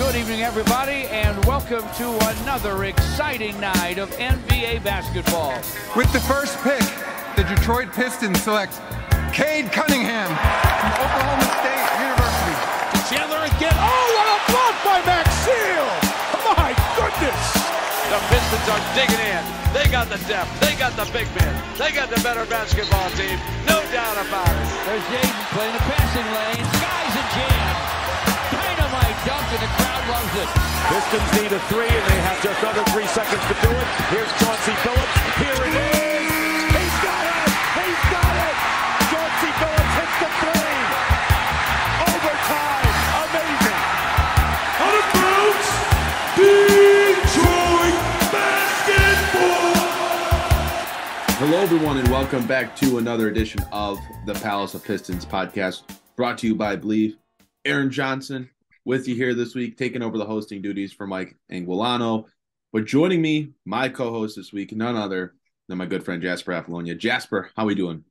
Good evening, everybody, and welcome to another exciting night of NBA basketball. With the first pick, the Detroit Pistons select Cade Cunningham from Oklahoma State University. Chandler again. Oh, what a block by Max Seal! My goodness! The Pistons are digging in. They got the depth. They got the big men. They got the better basketball team. No doubt about it. There's Jaden playing the passing lane. Sky's a jam. Dynamite dunk, and the crowd loves it. Pistons need a three, and they have just under 3 seconds to do it. Here's Chauncey Billups. Here it is. He's got it. He's got it. Chauncey Billups hits the three. Overtime. Amazing. Unannounced Detroit basketball. Hello, everyone, and welcome back to another edition of the Palace of Pistons podcast, brought to you by Believe. Aaron Johnson with you here this week, taking over the hosting duties for Mike Anguilano. But joining me, my co-host this week, none other than my good friend Jasper Apollonia. Jasper, how we doing?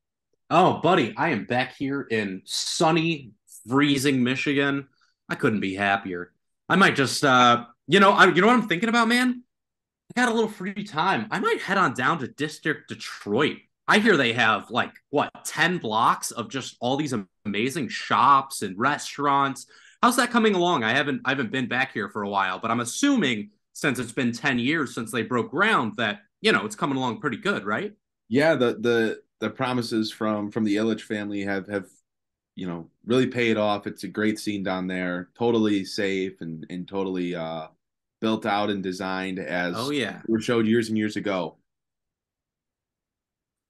Oh, buddy, I am back here in sunny, freezing Michigan. I couldn't be happier. I might just, you know what I'm thinking about, man? I got a little free time. I might head on down to District Detroit. I hear they have, 10 blocks of just all these amazing shops and restaurants. How's that coming along? I haven't been back here for a while, but I'm assuming since it's been 10 years since they broke ground that, you know, it's coming along pretty good, right? Yeah, the promises from the Illich family have you know, really paid off. It's a great scene down there, totally safe and totally built out and designed as we were showed years and years ago.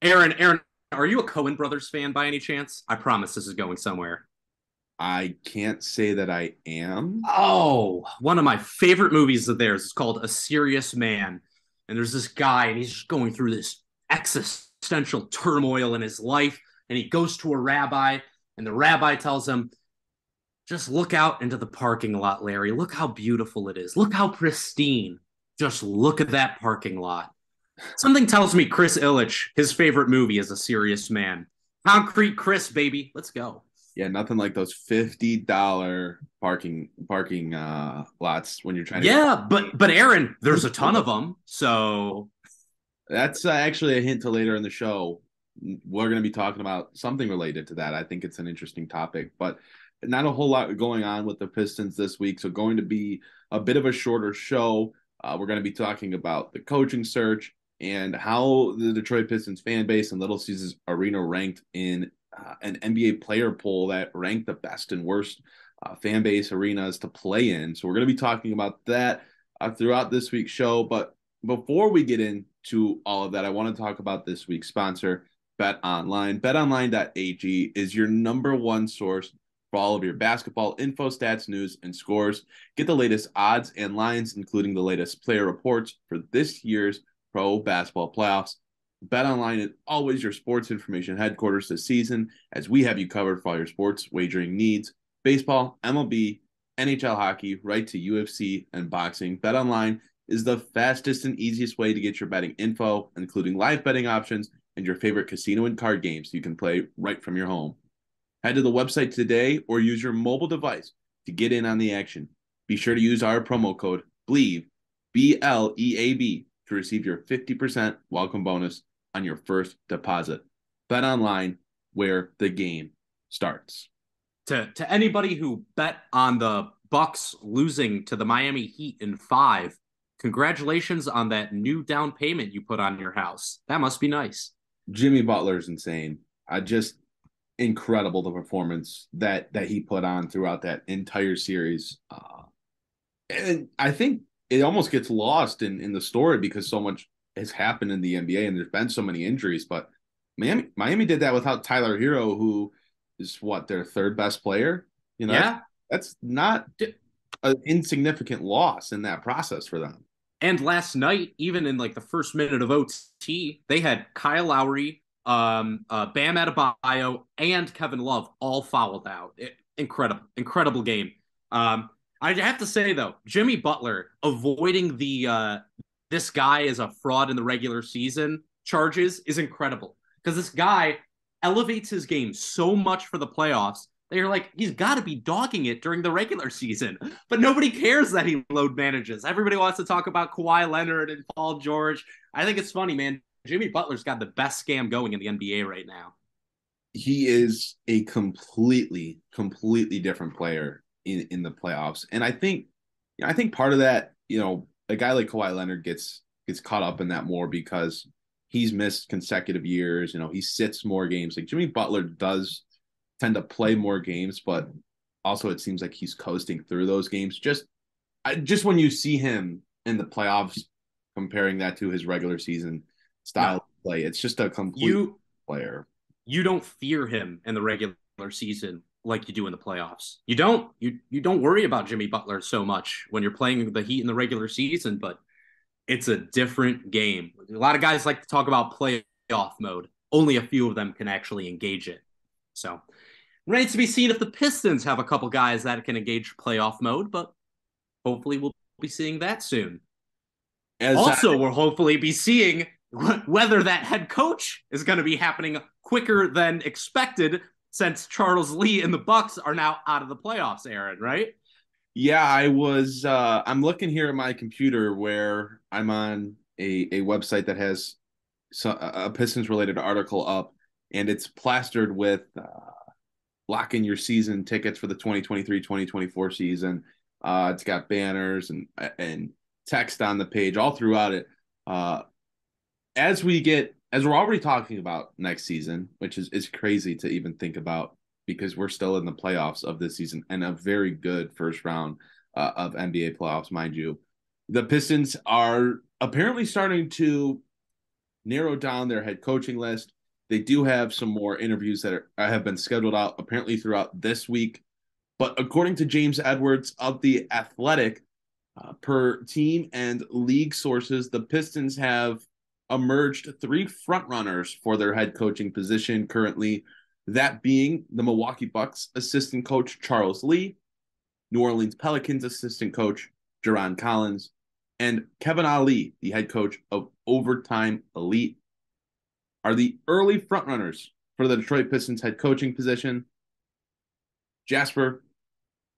Aaron, are you a Coen Brothers fan by any chance? I promise this is going somewhere. I can't say that I am. Oh, one of my favorite movies of theirs is called A Serious Man. And there's this guy, and he's just going through this existential turmoil in his life. And he goes to a rabbi, and the rabbi tells him, just look out into the parking lot, Larry. Look how beautiful it is. Look how pristine. Just look at that parking lot. Something tells me Chris Illich, his favorite movie is A Serious Man. Concrete Chris, baby. Let's go. Yeah, nothing like those $50 parking lots when you're trying to... Yeah, but Aaron, there's a ton of them, so... That's actually a hint to later in the show. We're going to be talking about something related to that. I think it's an interesting topic, but not a whole lot going on with the Pistons this week, so going to be a bit of a shorter show. We're going to be talking about the coaching search and how the Detroit Pistons fan base and Little Caesars Arena ranked in an NBA player poll that ranked the best and worst fan base arenas to play in. So we're going to be talking about that throughout this week's show. But before we get into all of that, I want to talk about this week's sponsor, BetOnline. BetOnline.ag is your number one source for all of your basketball info, stats, news, and scores. Get the latest odds and lines, including the latest player reports for this year's pro basketball playoffs. BetOnline is always your sports information headquarters this season, as we have you covered for all your sports wagering needs. Baseball, MLB, NHL hockey, right to UFC and boxing. BetOnline is the fastest and easiest way to get your betting info, including live betting options and your favorite casino and card games you can play right from your home. Head to the website today or use your mobile device to get in on the action. Be sure to use our promo code BLEAB, B-L-E-A-B, to receive your 50% welcome bonus on your first deposit. Bet online, where the game starts. To anybody who bet on the Bucks losing to the Miami Heat in 5, congratulations on that new down payment you put on your house. That must be nice. Jimmy Butler's insane. Incredible the performance that he put on throughout that entire series. And I think it almost gets lost in the story because so much has happened in the NBA and there's been so many injuries, but Miami did that without Tyler Hero, who is their third best player. You know, yeah. That's not an insignificant loss in that process for them. And last night, even in the first minute of OT, they had Kyle Lowry, Bam Adebayo, and Kevin Love all fouled out. Incredible game. I have to say, though, Jimmy Butler avoiding the this guy is a fraud in the regular season charges is incredible, because this guy elevates his game so much for the playoffs They're like, he's got to be dogging it during the regular season, but nobody cares that he load manages. Everybody wants to talk about Kawhi Leonard and Paul George. I think it's funny, man. Jimmy Butler's got the best scam going in the NBA right now. He is a completely different player in the playoffs. And I think part of that, a guy like Kawhi Leonard gets caught up in that more because he's missed consecutive years. He sits more games. Like Jimmy Butler does tend to play more games, but also it seems like he's coasting through those games. Just when you see him in the playoffs, comparing that to his regular season style of play, it's just a complete player. You don't fear him in the regular season like you do in the playoffs. You don't worry about Jimmy Butler so much when you're playing the Heat in the regular season, but it's a different game. A lot of guys like to talk about playoff mode. Only a few of them can actually engage it. So remains to be seen if the Pistons have a couple guys that can engage playoff mode, but hopefully we'll be seeing that soon. We'll hopefully be seeing whether that head coach is going to be happening quicker than expected, since Charles Lee and the Bucks are now out of the playoffs, Aaron, right? Yeah, I'm looking here at my computer where I'm on a website that has a Pistons-related article up, and it's plastered with lock in your season tickets for the 2023-2024 season. It's got banners and text on the page all throughout it. As we're already talking about next season, which is crazy to even think about because we're still in the playoffs of this season and a very good first round of NBA playoffs, mind you. The Pistons are apparently starting to narrow down their head coaching list. They do have some more interviews that have been scheduled out apparently throughout this week. But according to James Edwards of The Athletic, per team and league sources, the Pistons have emerged three frontrunners for their head coaching position currently, that being the Milwaukee Bucks assistant coach Charles Lee, New Orleans Pelicans assistant coach Jarron Collins, and Kevin Ollie, the head coach of Overtime Elite, are the early frontrunners for the Detroit Pistons head coaching position. Jasper,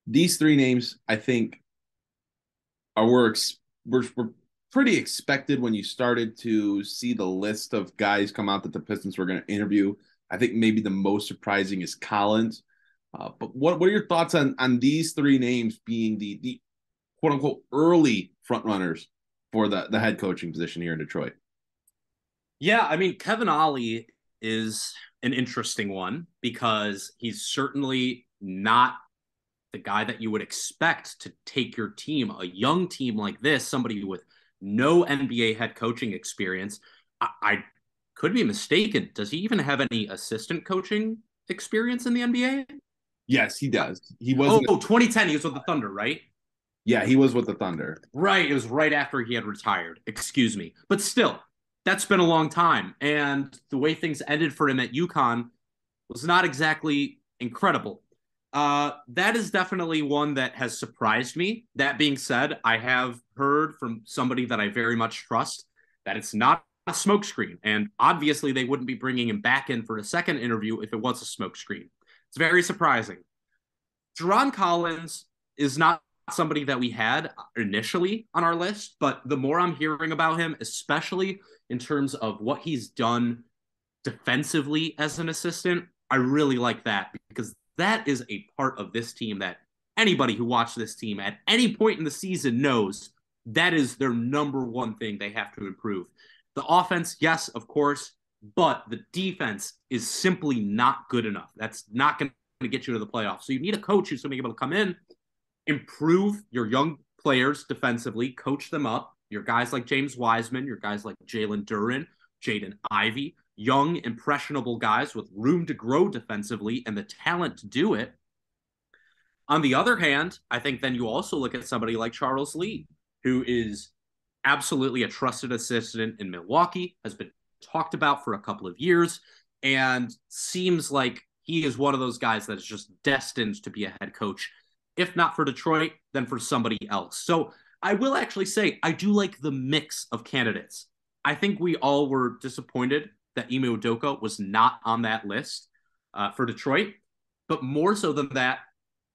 these three names, I think, were pretty expected when you started to see the list of guys come out that the Pistons were going to interview. I think maybe the most surprising is Collins. But what are your thoughts on these three names being the quote-unquote early frontrunners for the head coaching position here in Detroit? Yeah, I mean, Kevin Ollie is an interesting one because he's certainly not the guy that you would expect to take your team, a young team like this, somebody with no NBA head coaching experience. I could be mistaken. Does he even have any assistant coaching experience in the NBA? Yes, he does. He was 2010. He was with the Thunder, right? Yeah, he was with the Thunder. Right. It was right after he had retired. Excuse me. But still, that's been a long time. And the way things ended for him at UConn was not exactly incredible. That is definitely one that has surprised me. That being said, I have heard from somebody that I very much trust that it's not a smokescreen. And obviously they wouldn't be bringing him back in for a second interview if it was a smokescreen. It's very surprising. Jarron Collins is not somebody that we had initially on our list, but the more I'm hearing about him, especially in terms of what he's done defensively as an assistant, I really like that because that is a part of this team that anybody who watched this team at any point in the season knows that is their number one thing they have to improve. The offense, yes, of course, but the defense is simply not good enough. That's not going to get you to the playoffs. So you need a coach who's going to be able to come in, improve your young players defensively, coach them up, your guys like James Wiseman, your guys like Jalen Duren, Jaden Ivey, young, impressionable guys with room to grow defensively and the talent to do it. On the other hand, I think then you also look at somebody like Charles Lee, who is absolutely a trusted assistant in Milwaukee, has been talked about for a couple of years, and seems like he is one of those guys that is just destined to be a head coach, if not for Detroit, then for somebody else. So I will actually say I do like the mix of candidates. I think we all were disappointed that Ime Udoka was not on that list for Detroit. But more so than that,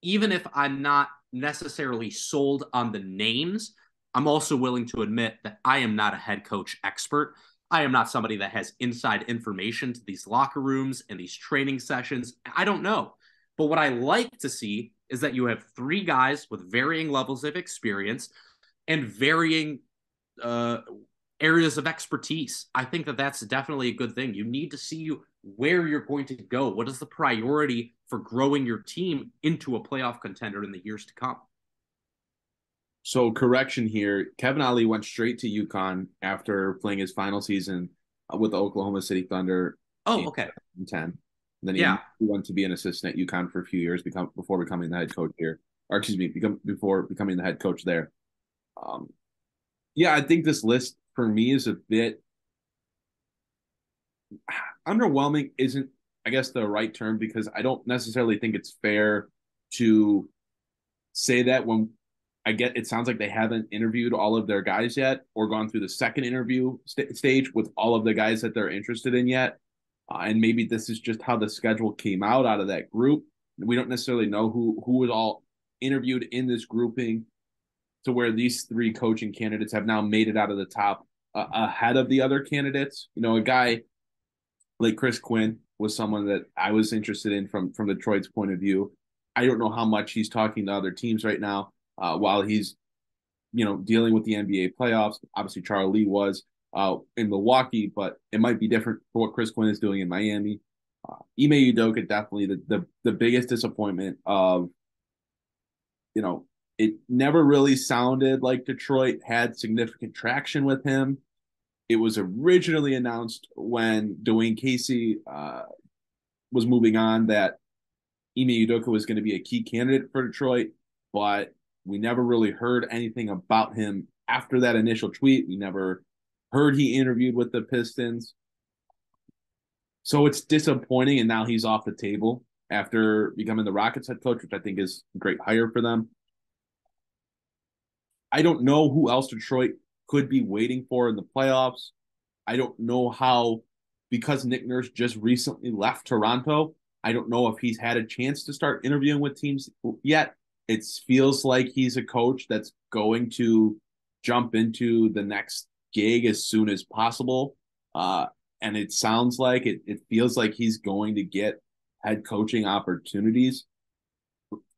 even if I'm not necessarily sold on the names, I'm also willing to admit that I am not a head coach expert. I am not somebody that has inside information to these locker rooms and these training sessions. I don't know. But what I like to see is that you have three guys with varying levels of experience and varying areas of expertise. I think that that's definitely a good thing. You need to see where you're going to go. What is the priority for growing your team into a playoff contender in the years to come? So correction here, Kevin Ollie went straight to UConn after playing his final season with the Oklahoma City Thunder. Oh, okay. In 2010. Then he went to be an assistant at UConn for a few years before becoming the head coach here. Or excuse me, before becoming the head coach there. Yeah, I think this list for me is a bit underwhelming isn't, I guess, the right term, because I don't necessarily think it's fair to say that when I get it sounds like they haven't interviewed all of their guys yet or gone through the second interview stage with all of the guys that they're interested in yet. And maybe this is just how the schedule came out of that group. We don't necessarily know who was all interviewed in this grouping to where these three coaching candidates have now made it out of the top ahead of the other candidates. You know, a guy like Chris Quinn was someone that I was interested in from Detroit's point of view. I don't know how much he's talking to other teams right now. While he's, you know, dealing with the NBA playoffs, obviously Charles Lee was in Milwaukee, but it might be different for what Chris Quinn is doing in Miami. Ime Udoka, definitely the biggest disappointment of, you know, it never really sounded like Detroit had significant traction with him. It was originally announced when Dwayne Casey was moving on that Ime Udoka was going to be a key candidate for Detroit, but we never really heard anything about him after that initial tweet. We never heard he interviewed with the Pistons. So it's disappointing, and now he's off the table after becoming the Rockets head coach, which I think is a great hire for them. I don't know who else Detroit could be waiting for in the playoffs. I don't know how, because Nick Nurse just recently left Toronto, I don't know if he's had a chance to start interviewing with teams yet. It feels like he's a coach that's going to jump into the next gig as soon as possible. And it sounds like it feels like he's going to get head coaching opportunities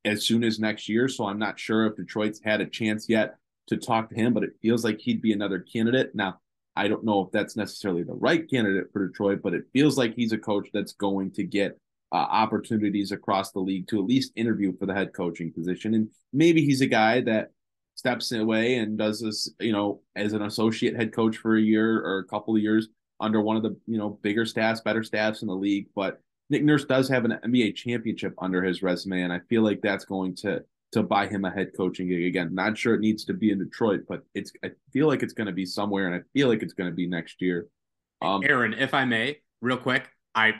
as soon as next year. So I'm not sure if Detroit's had a chance yet to talk to him, but it feels like he'd be another candidate. Now, I don't know if that's necessarily the right candidate for Detroit, but it feels like he's a coach that's going to get opportunities across the league to at least interview for the head coaching position. And maybe he's a guy that steps away and does this, you know, as an associate head coach for a year or a couple of years under one of the, you know, bigger staffs, better staffs in the league. But Nick Nurse does have an NBA championship under his resume, and I feel like that's going to buy him a head coaching gig again. Not sure it needs to be in Detroit, but I feel like it's going to be somewhere, and I feel like it's going to be next year. Aaron, if I may, real quick.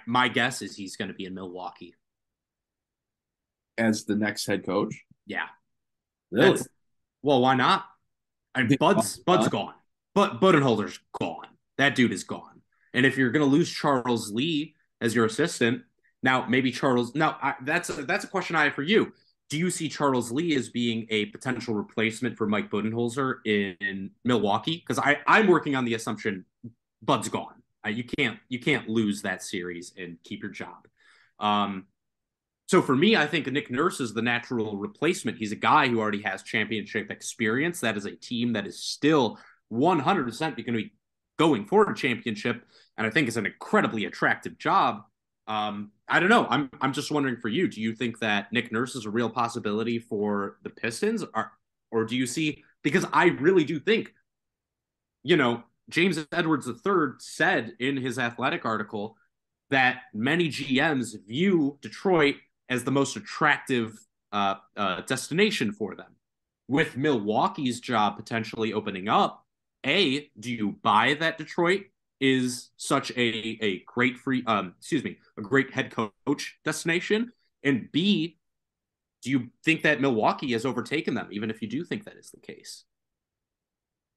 My guess is he's going to be in Milwaukee as the next head coach. Yeah, really? Well, why not? I mean, Bud's gone, but Budenholzer's gone. That dude is gone. And if you're going to lose Charles Lee as your assistant, now maybe Charles. Now that's a question I have for you. Do you see Charles Lee as being a potential replacement for Mike Budenholzer in Milwaukee? Because I'm working on the assumption Bud's gone. You can't lose that series and keep your job. So for me, I think Nick Nurse is the natural replacement. He's a guy who already has championship experience. That is a team that is still 100% going to be going for a championship, and I think it's an incredibly attractive job. I don't know. I'm just wondering for you, do you think that Nick Nurse is a real possibility for the Pistons, or do you see? Because I really do think, you know, James Edwards III said in his Athletic article that many GMs view Detroit as the most attractive destination for them. With Milwaukee's job potentially opening up, do you buy that Detroit is such a great a great head coach destination? And B, do you think that Milwaukee has overtaken them, even if you do think that is the case?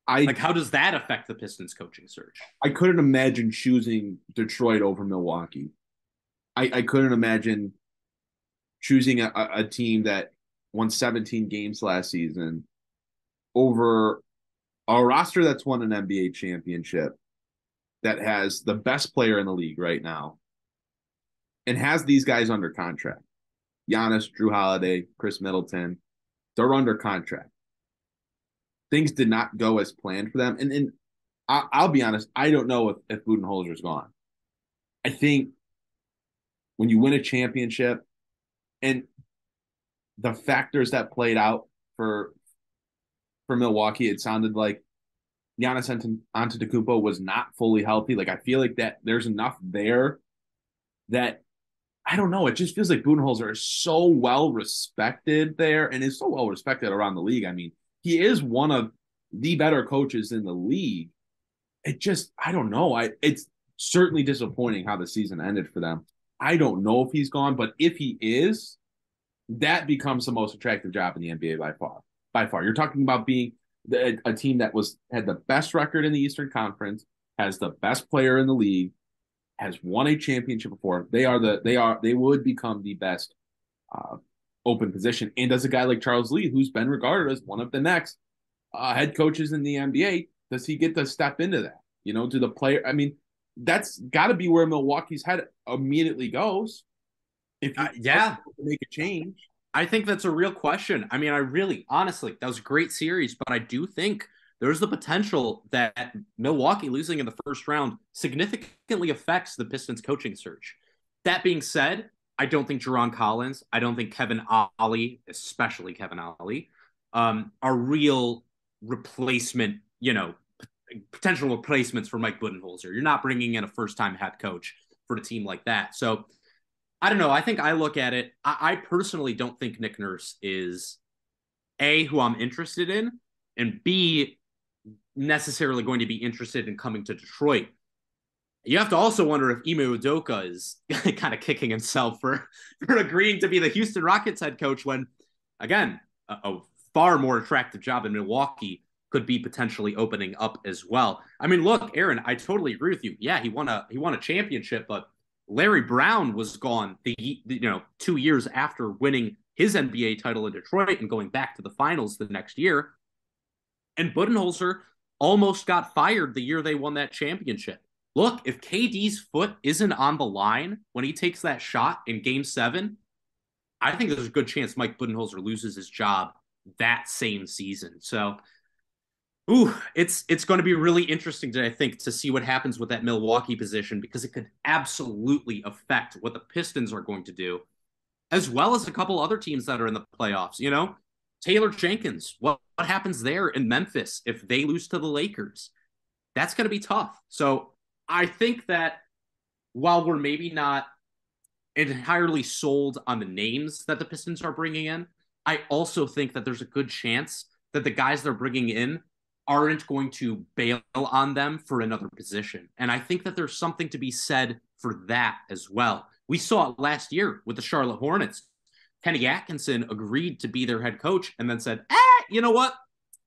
How does that affect the Pistons coaching search? I couldn't imagine choosing Detroit over Milwaukee. I couldn't imagine choosing a team that won 17 games last season over a roster that's won an NBA championship, that has the best player in the league right now and has these guys under contract. Giannis, Drew Holiday, Chris Middleton, they're under contract. Things did not go as planned for them. And I'll be honest, I don't know if Budenholzer's gone. I think when you win a championship and the factors that played out for Milwaukee, it sounded like Giannis Antetokounmpo was not fully healthy. Like, I feel like that there's enough there that, I don't know, it just feels like Budenholzer is so well respected there and is so well respected around the league. I mean, he is one of the better coaches in the league. It just, I don't know. It's certainly disappointing how the season ended for them. I don't know if he's gone, but if he is, that becomes the most attractive job in the NBA by far. By far. You're talking about being a team that had the best record in the Eastern Conference, has the best player in the league, has won a championship before. They would become the best open position. And does a guy like Charles Lee, who's been regarded as one of the next head coaches in the NBA, does he get to step into that? You know, do the player? I mean, that's got to be where Milwaukee's head immediately goes. If you make a change. I think that's a real question. I mean, honestly, that was a great series, but I do think there's the potential that Milwaukee losing in the first round significantly affects the Pistons coaching search. That being said, I don't think Jarron Collins, I don't think Kevin Ollie, especially Kevin Ollie, are real replacement, potential replacements for Mike Budenholzer. You're not bringing in a first-time head coach for a team like that. So, I don't know. I think I look at it. I personally don't think Nick Nurse is A, who I'm interested in, and B, necessarily going to be interested in coming to Detroit. You have to also wonder if Ime Udoka is kind of kicking himself for agreeing to be the Houston Rockets head coach when, again, a far more attractive job in Milwaukee could be potentially opening up as well. I mean, look, Aaron, I totally agree with you. Yeah, he won a championship, but Larry Brown was gone 2 years after winning his NBA title in Detroit and going back to the finals the next year. And Budenholzer almost got fired the year they won that championship. Look, if KD's foot isn't on the line when he takes that shot in Game 7, I think there's a good chance Mike Budenholzer loses his job that same season. So, it's going to be really interesting today, I think, to see what happens with that Milwaukee position, because it could absolutely affect what the Pistons are going to do, as well as a couple other teams that are in the playoffs. You know, Taylor Jenkins, what happens there in Memphis if they lose to the Lakers? That's going to be tough. So I think that while we're maybe not entirely sold on the names that the Pistons are bringing in, I also think that there's a good chance that the guys they're bringing in aren't going to bail on them for another position. And I think that there's something to be said for that as well. We saw it last year with the Charlotte Hornets. Kenny Atkinson agreed to be their head coach and then said, you know what?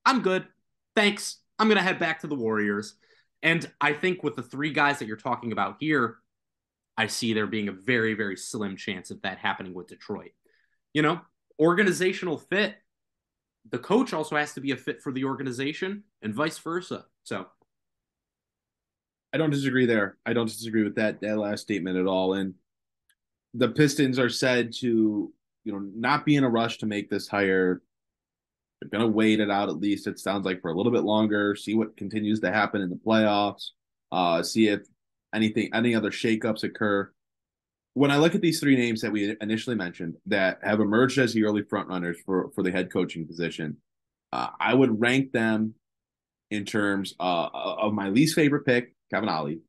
I'm good. Thanks. I'm going to head back to the Warriors. And I think with the three guys that you're talking about here, I see there being a very, very slim chance of that happening with Detroit. You know, organizational fit. The coach also has to be a fit for the organization and vice versa. So I don't disagree there. I don't disagree with that last statement at all. And the Pistons are said to, not be in a rush to make this hire. They're going to wait it out, at least it sounds like, for a little bit longer, see what continues to happen in the playoffs, see if any other shakeups occur. When I look at these three names that we initially mentioned that have emerged as the early frontrunners for the head coaching position, I would rank them in terms of my least favorite pick, Kevin Ollie.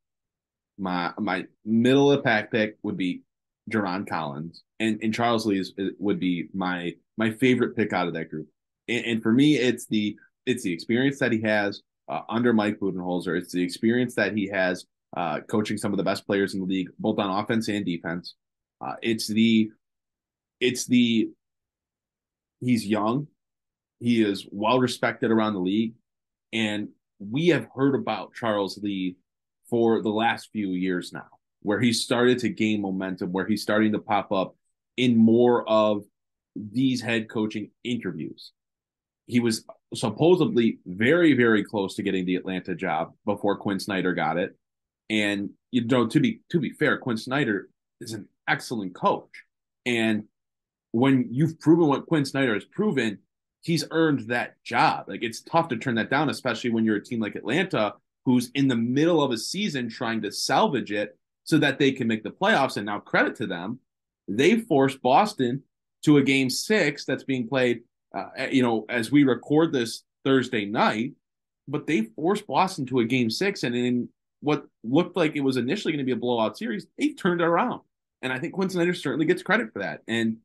My middle of the pack pick would be Jarron Collins, and Charles Lee would be my favorite pick out of that group. And for me, it's the experience that he has under Mike Budenholzer. It's the experience that he has coaching some of the best players in the league, both on offense and defense. He's young. He is well respected around the league. And we have heard about Charles Lee for the last few years now, where he started to gain momentum, where he's starting to pop up in more of these head coaching interviews. He was supposedly very, very close to getting the Atlanta job before Quinn Snyder got it. And, you know, to be fair, Quinn Snyder is an excellent coach. And when you've proven what Quinn Snyder has proven, he's earned that job. Like, it's tough to turn that down, especially when you're a team like Atlanta, who's in the middle of a season trying to salvage it so that they can make the playoffs. And now credit to them, they forced Boston to a Game 6 that's being played, as we record this Thursday night, but they forced Boston to a Game 6. And in what looked like it was initially going to be a blowout series, they turned it around. And I think Quinn Snyder certainly gets credit for that. And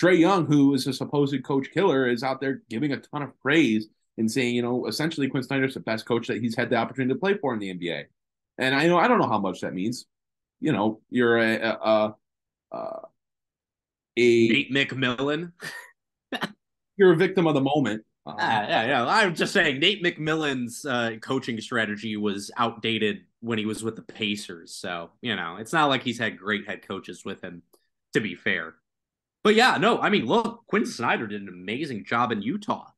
Trae Young, who is a supposed coach killer, is out there giving a ton of praise and saying, you know, essentially Quinn Snyder's the best coach that he's had the opportunity to play for in the NBA. And I don't know how much that means. You know, you're a Nate McMillan. You're a victim of the moment. I'm just saying Nate McMillan's coaching strategy was outdated when he was with the Pacers. So, you know, it's not like he's had great head coaches with him, to be fair. But yeah, no, I mean, look, Quinn Snyder did an amazing job in Utah.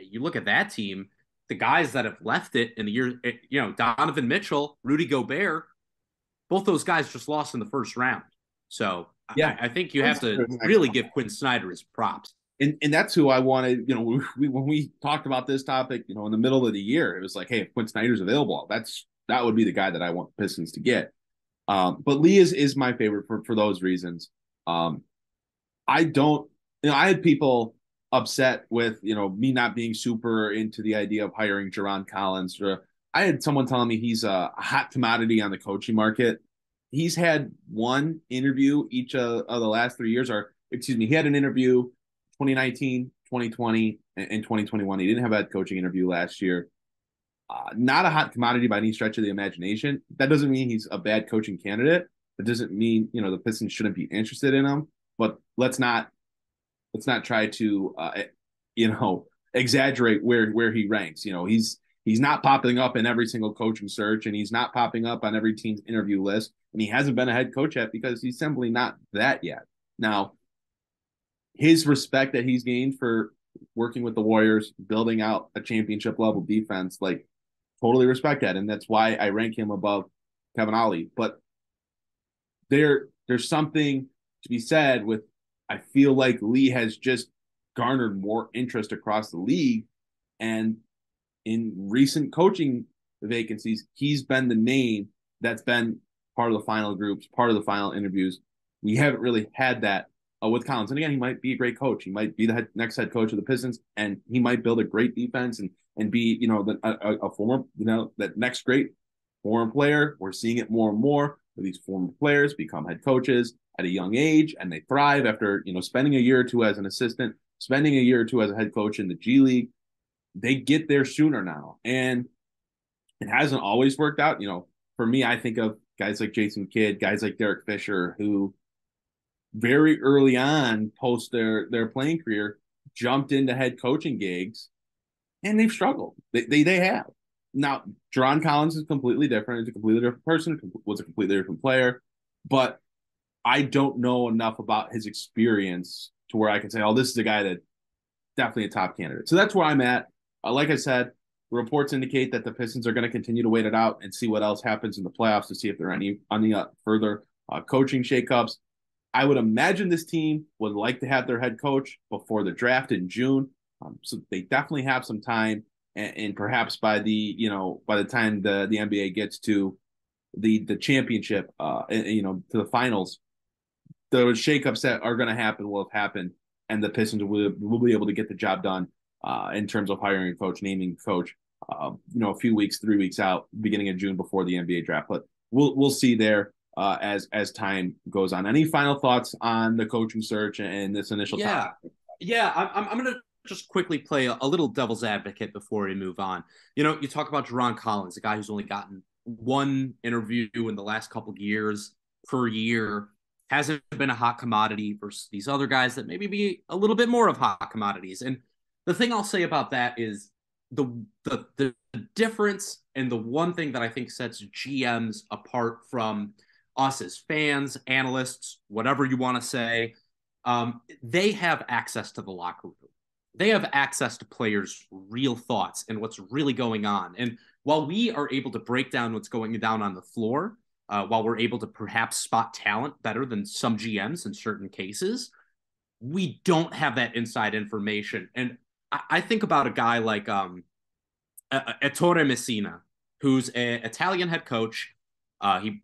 You look at that team, the guys that have left it in the year, you know, Donovan Mitchell, Rudy Gobert, both those guys just lost in the first round. So yeah, I think you have to really give Quinn Snyder his props. And that's who I wanted, you know, when we talked about this topic, you know, in the middle of the year, it was like, hey, if Quinn Snyder's available, that would be the guy that I want the Pistons to get. But Lee is my favorite for those reasons. I had people upset with, you know, me not being super into the idea of hiring Jarron Collins. I had someone telling me he's a hot commodity on the coaching market. He's had one interview each of the last 3 years, he had an interview 2019, 2020, and 2021. He didn't have a coaching interview last year. Not a hot commodity by any stretch of the imagination. That doesn't mean he's a bad coaching candidate. It doesn't mean, you know, the Pistons shouldn't be interested in him. But let's not try to, exaggerate where he ranks. You know, he's not popping up in every single coaching search, and he's not popping up on every team's interview list. And he hasn't been a head coach yet because he's simply not that yet. Now, his respect that he's gained for working with the Warriors, building out a championship level defense, like, totally respect that. And that's why I rank him above Kevin Ollie. But there's something to be said with, I feel like Lee has just garnered more interest across the league, and in recent coaching vacancies, he's been the name that's been part of the final groups, part of the final interviews. We haven't really had that with Collins. And again, he might be a great coach. He might be the next head coach of the Pistons, and he might build a great defense and be, you know, a former, you know, that next great foreign player. We're seeing it more and more. These former players become head coaches at a young age, and they thrive after, you know, spending a year or two as an assistant, spending a year or two as a head coach in the G League. They get there sooner now, and it hasn't always worked out. You know, for me, I think of guys like Jason Kidd, guys like Derek Fisher, who very early on post their playing career jumped into head coaching gigs, and they've struggled. They have. Now, Jarron Collins is completely different. He's a completely different person, was a completely different player, but I don't know enough about his experience to where I can say, oh, this is a guy that definitely a top candidate. So that's where I'm at. Like I said, reports indicate that the Pistons are going to continue to wait it out and see what else happens in the playoffs to see if there are any further coaching shakeups. I would imagine this team would like to have their head coach before the draft in June. So they definitely have some time. And perhaps by the time the NBA gets to the championship, to the finals, the shakeups that are going to happen will have happened, and the Pistons will be able to get the job done in terms of hiring a coach, naming a coach, a few weeks, 3 weeks out, beginning of June before the NBA draft. But we'll see there as time goes on. Any final thoughts on the coaching search and this initial topic? Yeah, I'm going to just quickly play a little devil's advocate before we move on. You know, you talk about Jarron Collins, a guy who's only gotten one interview in the last couple of years per year, hasn't been a hot commodity versus these other guys that maybe be a little bit more of hot commodities. And the thing I'll say about that is the difference, and the one thing that I think sets GMs apart from us as fans, analysts, whatever you want to say, They have access to the locker room. They have access to players' real thoughts and what's really going on. And while we are able to break down what's going down on the floor, while we're able to perhaps spot talent better than some GMs in certain cases, we don't have that inside information. And I think about a guy like Ettore Messina, who's an Italian head coach.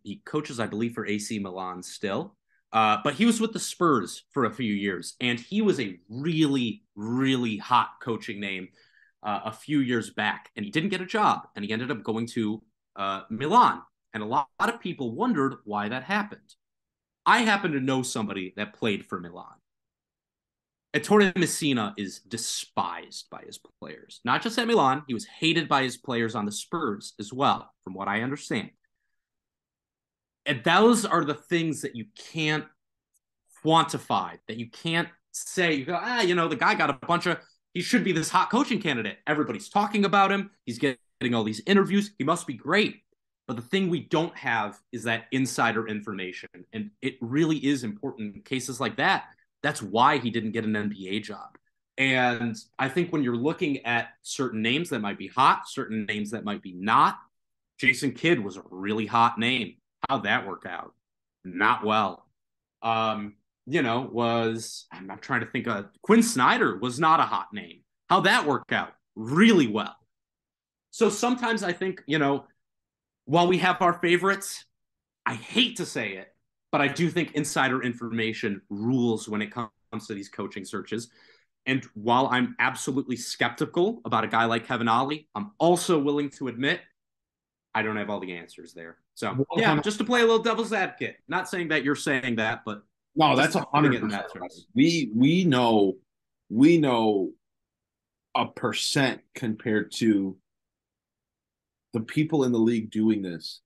He coaches, I believe, for AC Milan still. But he was with the Spurs for a few years, and he was a really, really hot coaching name a few years back. And he didn't get a job, and he ended up going to Milan. And a lot of people wondered why that happened. I happen to know somebody that played for Milan. Ettore Messina is despised by his players. Not just at Milan, he was hated by his players on the Spurs as well, from what I understand. And those are the things that you can't quantify, that you can't say, you go, ah, you know, the guy got a bunch of, he should be this hot coaching candidate. Everybody's talking about him. He's getting all these interviews. He must be great. But the thing we don't have is that insider information. And it really is important in cases like that. That's why he didn't get an NBA job. And I think when you're looking at certain names that might be hot, certain names that might be not, Jason Kidd was a really hot name. How'd that work out? Not well. I'm trying to think of, Quinn Snyder was not a hot name. How'd that work out? Really well. So sometimes I think, you know, while we have our favorites, I hate to say it, but I do think insider information rules when it comes to these coaching searches. And while I'm absolutely skeptical about a guy like Kevin Ollie, I'm also willing to admit I don't have all the answers there. So, yeah, just to play a little devil's advocate. Not saying that you're saying that, but no, that's 100%. We know a percent compared to the people in the league doing this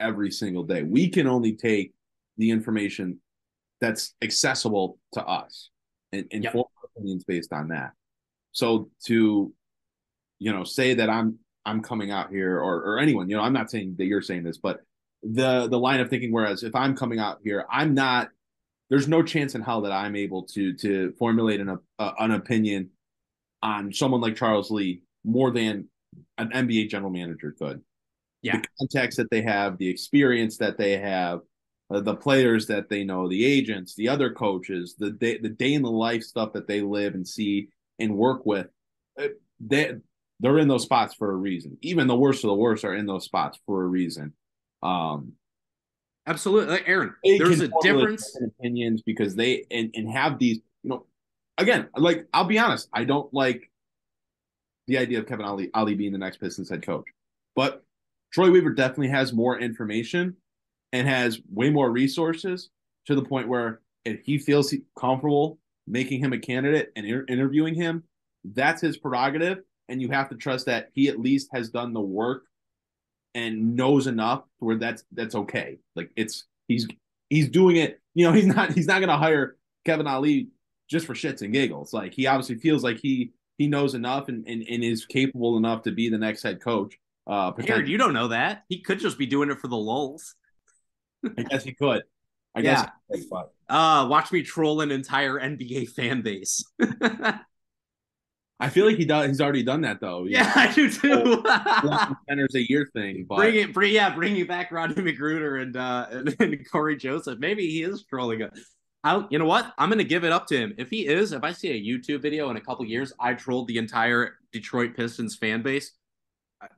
every single day. We can only take the information that's accessible to us and form opinions based on that. So to, you know, say that I'm coming out here or anyone, you know, I'm not saying that you're saying this, but the line of thinking, whereas if I'm coming out here, I'm not, there's no chance in hell that I'm able to formulate an opinion on someone like Charles Lee more than an NBA general manager could. Yeah. The context that they have, the experience that they have, the players that they know, the agents, the other coaches, the day in the life stuff that they live and see and work with, they're in those spots for a reason. Even the worst of the worst are in those spots for a reason. Absolutely. Like Aaron, there's a difference in opinions because they and have these, you know, again, like, I'll be honest, I don't like the idea of Kevin Ollie being the next Pistons head coach. But Troy Weaver definitely has more information and has way more resources to the point where if he feels comfortable making him a candidate and interviewing him, that's his prerogative. And you have to trust that he at least has done the work and knows enough to where that's okay. Like, it's he's doing it. You know, he's not going to hire Kevin Ollie just for shits and giggles. Like, he obviously feels like he knows enough and is capable enough to be the next head coach. Aaron, you don't know that. He could just be doing it for the lulz. I guess he could. I guess. Watch me troll an entire NBA fan base. I feel like he does. He's already done that, though. Yeah, I do too. Center's a year thing. But... Bringing back Rodney McGruder and Corey Joseph. Maybe he is trolling us. You know what? I'm going to give it up to him. If he is, if I see a YouTube video in a couple years, I trolled the entire Detroit Pistons fan base.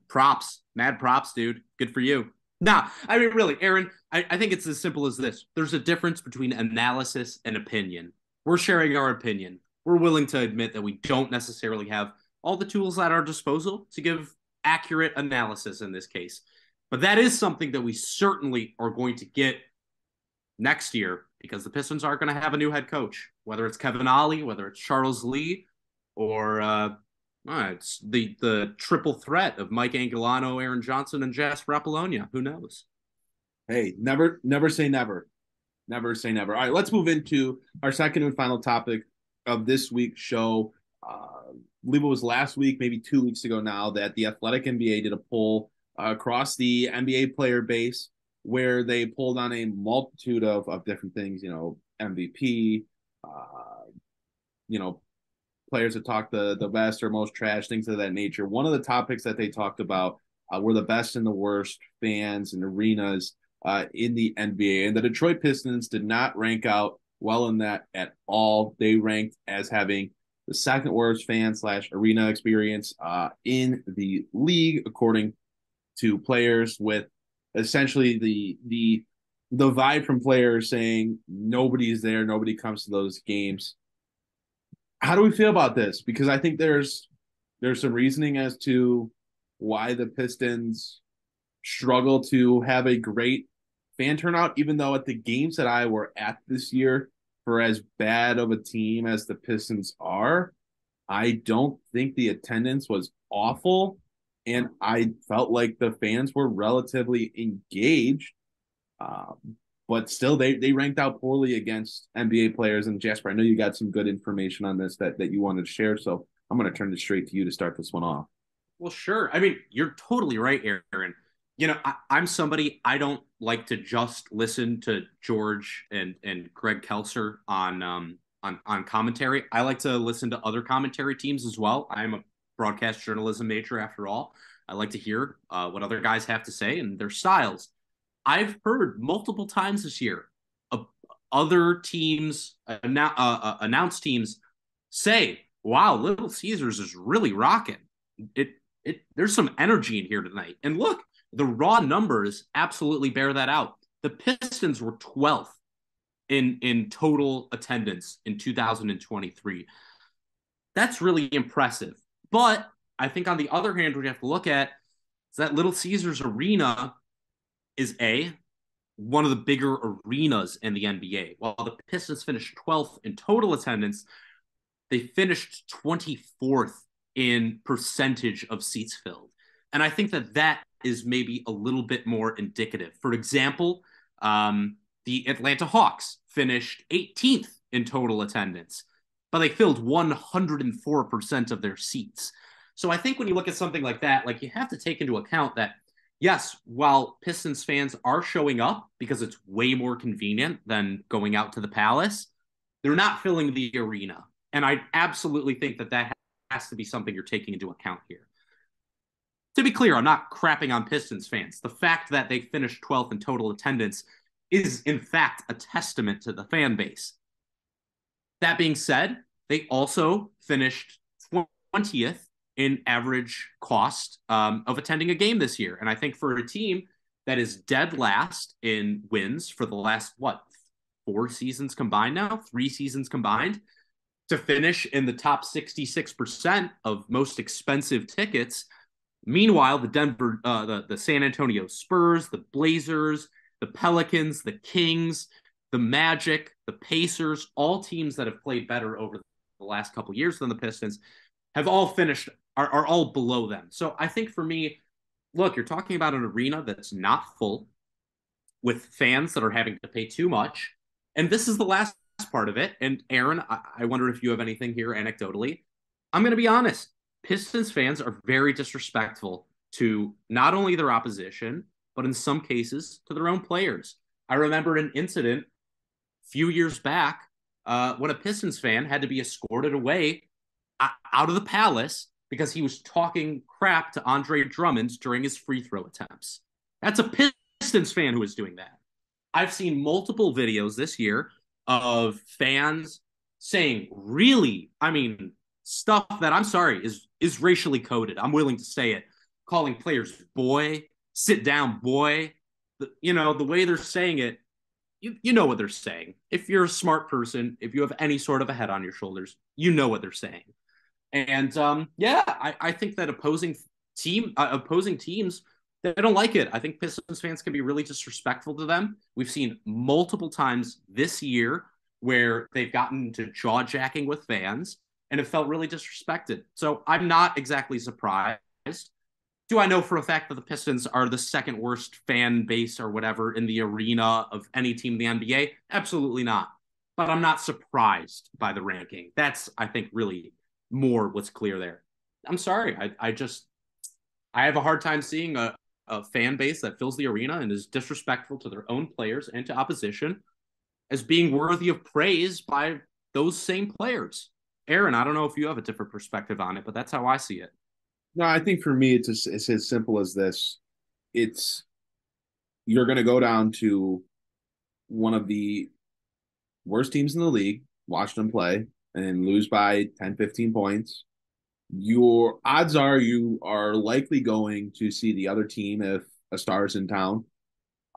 Props, mad props, dude. Good for you. Nah, I mean, really, Aaron. I think it's as simple as this. There's a difference between analysis and opinion. We're sharing our opinion. We're willing to admit that we don't necessarily have all the tools at our disposal to give accurate analysis in this case. But that is something that we certainly are going to get next year because the Pistons are going to have a new head coach, whether it's Kevin Ollie, whether it's Charles Lee, or it's the triple threat of Mike Angelano, Aaron Johnson, and Jasper Apollonia. Who knows? Hey, never say never. Never say never. All right, let's move into our second and final topic of this week's show. I believe it was last week, maybe 2 weeks ago now, that The Athletic NBA did a poll across the NBA player base where they pulled on a multitude of different things, you know, MVP, you know, players that talk the best or most trash, things of that nature. One of the topics that they talked about were the best and the worst fans and arenas in the NBA. And the Detroit Pistons did not rank out well in that at all. They ranked as having the second worst fan / arena experience in the league, according to players, with essentially the vibe from players saying nobody's there, nobody comes to those games. How do we feel about this? Because I think there's some reasoning as to why the Pistons struggle to have a great fan turnout, even though at the games that I were at this year, for as bad of a team as the Pistons are, I don't think the attendance was awful, and I felt like the fans were relatively engaged. But still, they ranked out poorly against NBA players. And Jasper, I know you got some good information on this that you wanted to share, so I'm going to turn this straight to you to start this one off. Well, sure. I mean, you're totally right, Aaron. You know, I'm somebody, I don't like to just listen to George and Greg Kelser on commentary. I like to listen to other commentary teams as well. I'm a broadcast journalism major, after all. I like to hear what other guys have to say and their styles. I've heard multiple times this year other teams, announced teams, say, wow, Little Caesars is really rocking. There's some energy in here tonight. And look, the raw numbers absolutely bear that out. The Pistons were 12th in total attendance in 2023. That's really impressive. But I think on the other hand, what you have to look at is that Little Caesars Arena is one of the bigger arenas in the NBA. While the Pistons finished 12th in total attendance, they finished 24th in percentage of seats filled. And I think that is maybe a little bit more indicative. For example, the Atlanta Hawks finished 18th in total attendance, but they filled 104% of their seats. So I think when you look at something like that, like you have to take into account that, yes, while Pistons fans are showing up because it's way more convenient than going out to the Palace, they're not filling the arena. And I absolutely think that has to be something you're taking into account here. To be clear, I'm not crapping on Pistons fans. The fact that they finished 12th in total attendance is, in fact, a testament to the fan base. That being said, they also finished 20th in average cost of attending a game this year. And I think for a team that is dead last in wins for the last, 3 seasons combined, to finish in the top 66% of most expensive tickets. Meanwhile, the San Antonio Spurs, the Blazers, the Pelicans, the Kings, the Magic, the Pacers, all teams that have played better over the last couple of years than the Pistons, have all finished, are all below them. So I think for me, look, you're talking about an arena that's not full, with fans that are having to pay too much. And this is the last part of it. And Aaron, I wonder if you have anything here anecdotally. I'm going to be honest. Pistons fans are very disrespectful to not only their opposition, but in some cases to their own players. I remember an incident a few years back when a Pistons fan had to be escorted away out of the Palace because he was talking crap to Andre Drummond during his free throw attempts. That's a Pistons fan who was doing that. I've seen multiple videos this year of fans saying, stuff that, I'm sorry, is racially coded. I'm willing to say it. Calling players boy, sit down boy. The way they're saying it, you know what they're saying. If you're a smart person, if you have any sort of a head on your shoulders, you know what they're saying. And I think that opposing teams, they don't like it. I think Pistons fans can be really disrespectful to them. We've seen multiple times this year where they've gotten into jaw-jacking with fans and it felt really disrespected. So I'm not exactly surprised. Do I know for a fact that the Pistons are the second worst fan base or whatever in the arena of any team in the NBA? Absolutely not. But I'm not surprised by the ranking. That's, I think, really more what's clear there. I'm sorry. I have a hard time seeing a fan base that fills the arena and is disrespectful to their own players and to opposition as being worthy of praise by those same players. Aaron, I don't know if you have a different perspective on it, but that's how I see it. No, I think for me, it's as simple as this. It's you're going to go down to one of the worst teams in the league, watch them play, and lose by 10, 15 points. Your odds are you are likely going to see the other team if a star's in town.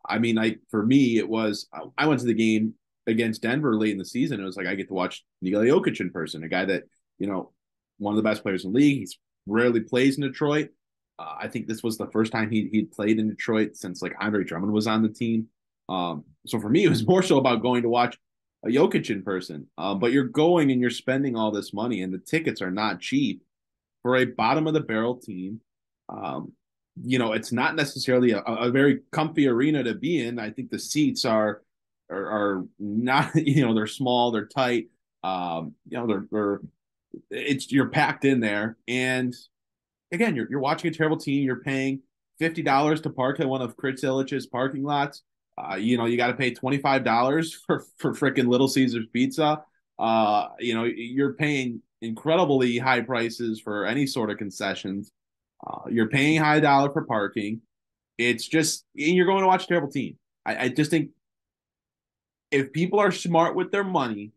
I mean, like for me, it was I went to the game against Denver late in the season. It was like I get to watch Nikola Jokic in person, a guy that, you know, one of the best players in the league. He's rarely plays in Detroit. I think this was the first time he'd played in Detroit since like Andre Drummond was on the team. So for me, it was more so about going to watch a Jokic in person. But you're going and you're spending all this money, and the tickets are not cheap for a bottom of the barrel team. You know, it's not necessarily a very comfy arena to be in. I think the seats are not, you know, they're small, they're tight. You know, you're packed in there. And again, you're watching a terrible team. You're paying $50 to park at one of Chris Illich's parking lots. You know, you got to pay $25 for fricking Little Caesars Pizza. You know, you're paying incredibly high prices for any sort of concessions. You're paying high dollar for parking. It's just, and you're going to watch a terrible team. I just think if people are smart with their money,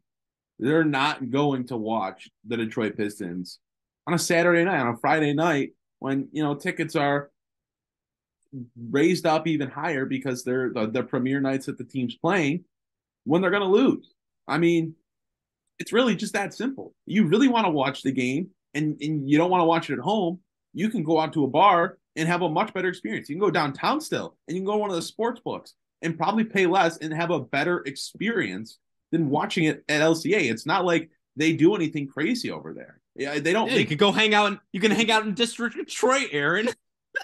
they're not going to watch the Detroit Pistons on a Saturday night, on a Friday night, when, you know, tickets are raised up even higher because they're the premier nights that the team's playing, when they're going to lose. I mean, it's really just that simple. You really want to watch the game and you don't want to watch it at home. You can go out to a bar and have a much better experience. You can go downtown still, and you can go to one of the sports books and probably pay less and have a better experience than watching it at LCA. It's not like they do anything crazy over there. Yeah, they don't. Yeah, you could go hang out. You can hang out in District Detroit, Aaron.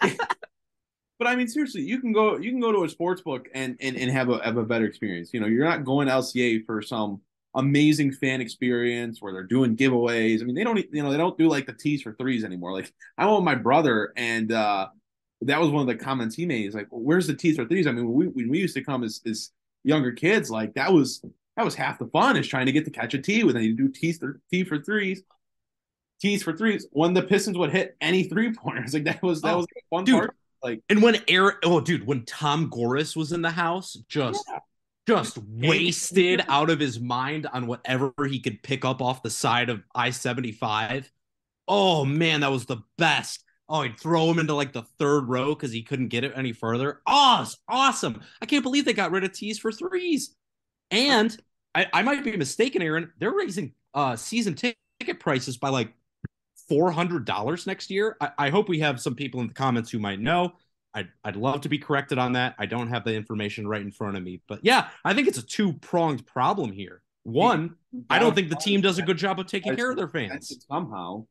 But I mean, seriously, you can go to a sports book and have a better experience. You know, you're not going to LCA for some amazing fan experience where they're doing giveaways. I mean, they don't do like the tees for threes anymore. Like I went with my brother, and that was one of the comments he made. He's like, well, "Where's the tees for threes?" I mean, when we used to come as younger kids, like that was half the fun is trying to get to catch a tee when they do tees for threes. When the Pistons would hit any 3-pointers, like that was the fun part. Like, and when when Tom Gorris was in the house, just wasted out of his mind on whatever he could pick up off the side of I-75. Oh, man, that was the best. Oh, he'd throw him into like the third row because he couldn't get it any further. Oh, it's awesome. I can't believe they got rid of tees for threes. And I might be mistaken, Aaron, they're raising season ticket prices by like $400 next year. I hope we have some people in the comments who might know. I'd love to be corrected on that. I don't have the information right in front of me. But yeah, I think it's a two-pronged problem here. One, I don't think the team does a good job of taking care of their fans. Somehow.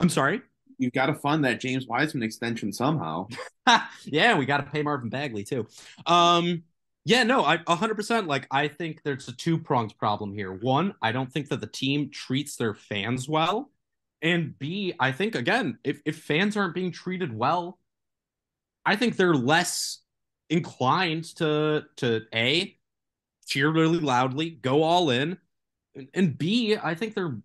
I'm sorry? You've got to fund that James Wiseman extension somehow. Yeah, we got to pay Marvin Bagley too. Yeah, no, I 100%. Like, I think there's a two-pronged problem here. One, I don't think that the team treats their fans well. And B, I think, again, if fans aren't being treated well, I think they're less inclined to A, cheer really loudly, go all in, and B, I think you're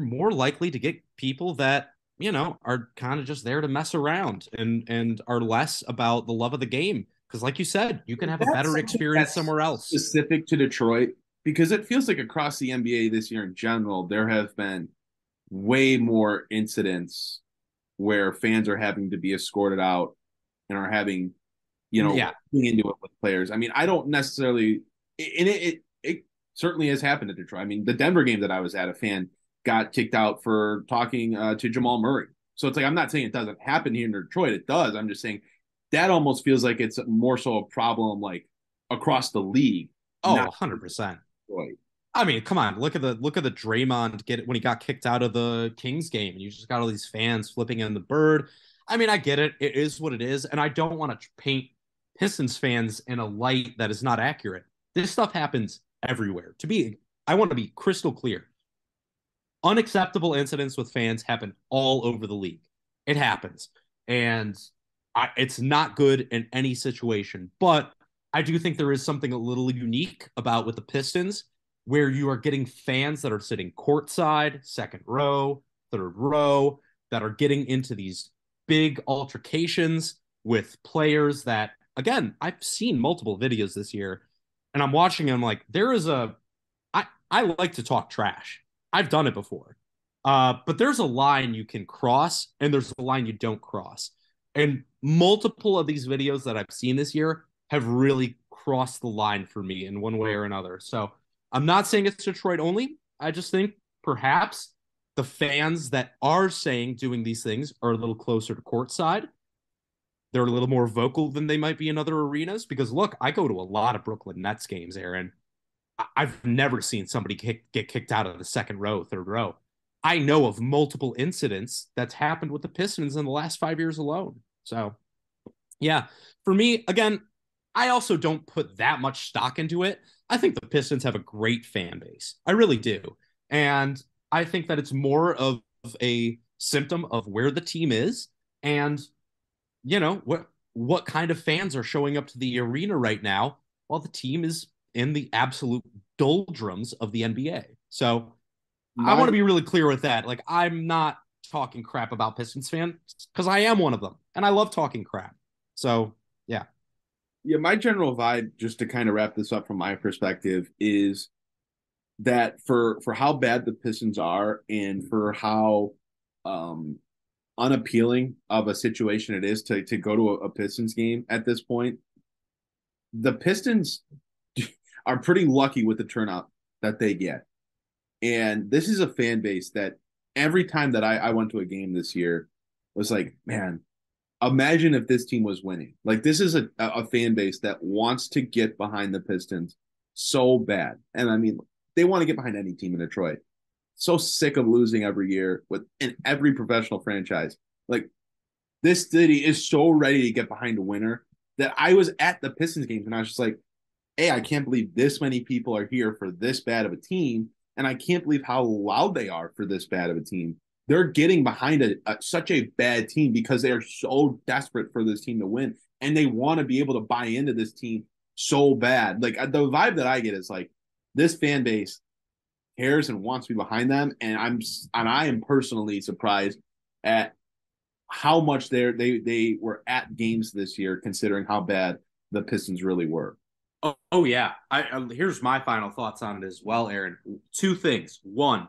more likely to get people that, you know, are kind of just there to mess around and are less about the love of the game. Because like you said, you can have a better experience somewhere else. Specific to Detroit, because it feels like across the NBA this year in general, there have been way more incidents where fans are having to be escorted out and are having, you know, into it with players. I mean, I don't necessarily, and it certainly has happened at Detroit. I mean, the Denver game that I was at, a fan got kicked out for talking to Jamal Murray. So it's like, I'm not saying it doesn't happen here in Detroit. It does. I'm just saying that almost feels like it's more so a problem like across the league. Oh, 100%. Detroit. I mean, come on, look at the Draymond when he got kicked out of the Kings game, and you just got all these fans flipping in the bird. I mean, I get it. It is what it is, and I don't want to paint Pistons fans in a light that is not accurate. This stuff happens everywhere. I want to be crystal clear. Unacceptable incidents with fans happen all over the league. It happens, and it's not good in any situation. But I do think there is something a little unique about with the Pistons. where you are getting fans that are sitting courtside, second row, third row, that are getting into these big altercations with players that, again, I've seen multiple videos this year, and I'm watching them like, there is a, I like to talk trash. I've done it before. But there's a line you can cross, and there's a line you don't cross. And multiple of these videos that I've seen this year have really crossed the line for me in one way or another. So I'm not saying it's Detroit only. I just think perhaps the fans that are saying doing these things are a little closer to courtside. They're a little more vocal than they might be in other arenas. Because, look, I go to a lot of Brooklyn Nets games, Aaron. I've never seen somebody get kicked out of the second row, third row. I know of multiple incidents that's happened with the Pistons in the last 5 years alone. So, yeah, for me, again, I also don't put that much stock into it. I think the Pistons have a great fan base. I really do. And I think that it's more of a symptom of where the team is and, you know, what kind of fans are showing up to the arena right now while the team is in the absolute doldrums of the NBA. So I want to be really clear with that. Like, I'm not talking crap about Pistons fans because I am one of them, and I love talking crap. So, yeah. Yeah, my general vibe, just to kind of wrap this up from my perspective, is that for how bad the Pistons are and for how unappealing of a situation it is to go to a Pistons game at this point, the Pistons are pretty lucky with the turnout that they get. And this is a fan base that every time that I went to a game this year was like, man, imagine if this team was winning. Like, this is a fan base that wants to get behind the Pistons so bad. And I mean, they want to get behind any team in Detroit. So sick of losing every year in every professional franchise. Like, this city is so ready to get behind a winner that I was at the Pistons games and I was just like, hey, I can't believe this many people are here for this bad of a team. And I can't believe how loud they are for this bad of a team. They're getting behind such a bad team because they are so desperate for this team to win. And they want to be able to buy into this team so bad. Like, the vibe that I get is like, this fan base cares and wants to be behind them. And I am personally surprised at how much they were at games this year, considering how bad the Pistons really were. Oh, yeah. Here's my final thoughts on it as well, Aaron. Two things. One,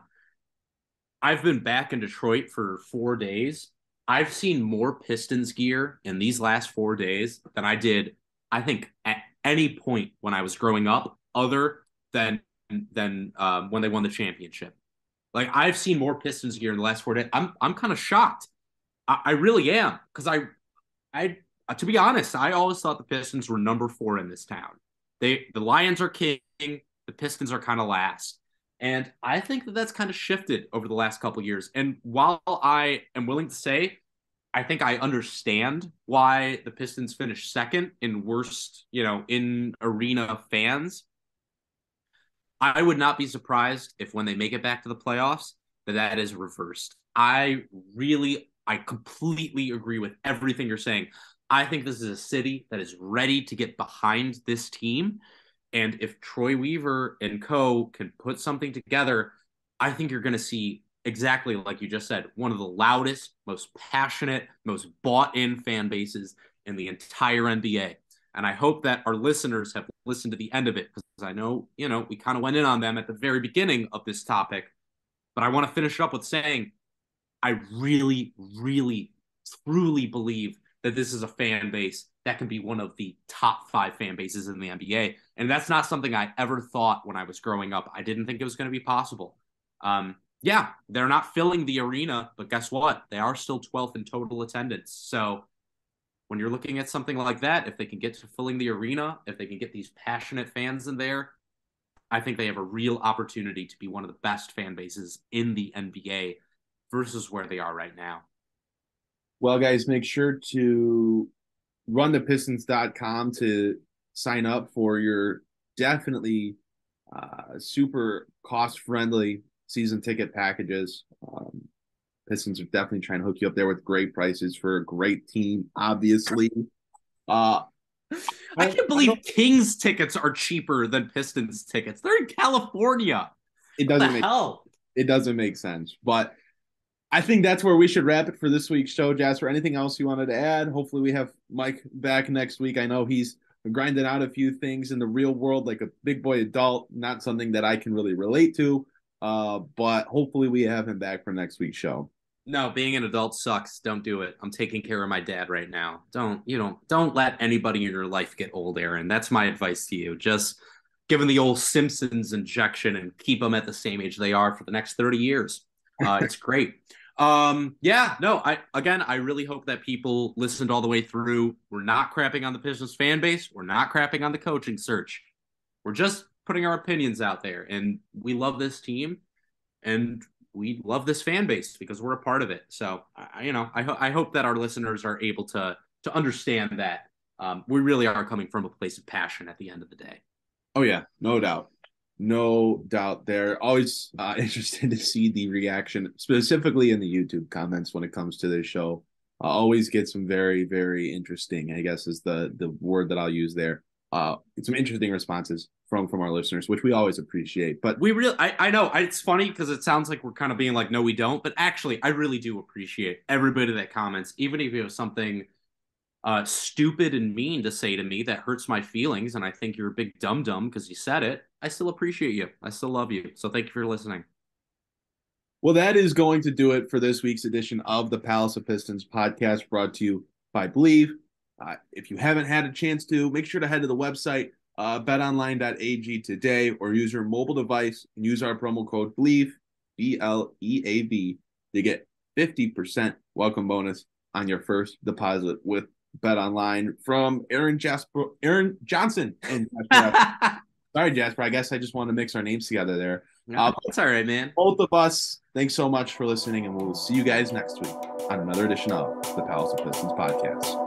I've been back in Detroit for 4 days. I've seen more Pistons gear in these last 4 days than I did, I think, at any point when I was growing up, other than when they won the championship. Like, I've seen more Pistons gear in the last 4 days. I'm kind of shocked. I really am, because I to be honest, I always thought the Pistons were number 4 in this town. The Lions are king. The Pistons are kind of last. And I think that's kind of shifted over the last couple of years. And while I am willing to say, I think I understand why the Pistons finished second in worst, in arena fans, I would not be surprised if when they make it back to the playoffs, that is reversed. I completely agree with everything you're saying. I think this is a city that is ready to get behind this team. And if Troy Weaver and co can put something together, I think you're going to see, exactly like you just said, one of the loudest, most passionate, most bought-in fan bases in the entire NBA. And I hope that our listeners have listened to the end of it, because I know, we kind of went in on them at the very beginning of this topic. But I want to finish up with saying, I really, really, truly believe that this is a fan base that can be one of the top 5 fan bases in the NBA. And that's not something I ever thought when I was growing up. I didn't think it was going to be possible. Yeah, they're not filling the arena, but guess what? They are still 12th in total attendance. So when you're looking at something like that, if they can get to filling the arena, if they can get these passionate fans in there, I think they have a real opportunity to be one of the best fan bases in the NBA versus where they are right now. Well, guys, make sure to run to pistons.com to sign up for your definitely super cost-friendly season ticket packages. Pistons are definitely trying to hook you up there with great prices for a great team, obviously. I can't believe Kings tickets are cheaper than Pistons tickets. They're in California. It doesn't make sense. But I think that's where we should wrap it for this week's show, Jasper. Anything else you wanted to add? Hopefully we have Mike back next week. I know he's grinding out a few things in the real world, like a big boy adult, not something that I can really relate to. But hopefully we have him back for next week's show. No, being an adult sucks. Don't do it. I'm taking care of my dad right now. Don't let anybody in your life get old, Aaron. That's my advice to you. Just give them the old Simpsons injection and keep them at the same age they are for the next 30 years. It's great. I really hope that people listened all the way through. We're not crapping on the Pistons fan base. We're not crapping on the coaching search. We're just putting our opinions out there, and we love this team and we love this fan base because we're a part of it. So, I hope that our listeners are able to understand that we really are coming from a place of passion at the end of the day. Oh, yeah, no doubt. No doubt there. Always interested to see the reaction, specifically in the YouTube comments when it comes to this show. I always get some very, very interesting, I guess is the word that I'll use there. Some interesting responses from our listeners, which we always appreciate. But we really, I know it's funny because it sounds like we're kind of being like, no, we don't. But actually, I really do appreciate everybody that comments, even if you have something stupid and mean to say to me that hurts my feelings. And I think you're a big dum dum because you said it. I still appreciate you. I still love you. So thank you for listening. Well, that is going to do it for this week's edition of the Palace of Pistons podcast, brought to you by Believe. If you haven't had a chance to, make sure to head to the website, betonline.ag today, or use your mobile device and use our promo code BLEAV, BLEAV, to get 50% welcome bonus on your first deposit with BetOnline. From Aaron Johnson. And Jasper. Sorry, Jasper. I guess I just want to mix our names together there. No, that's all right, man. Both of us, thanks so much for listening, and we'll see you guys next week on another edition of the Palace of Pistons podcast.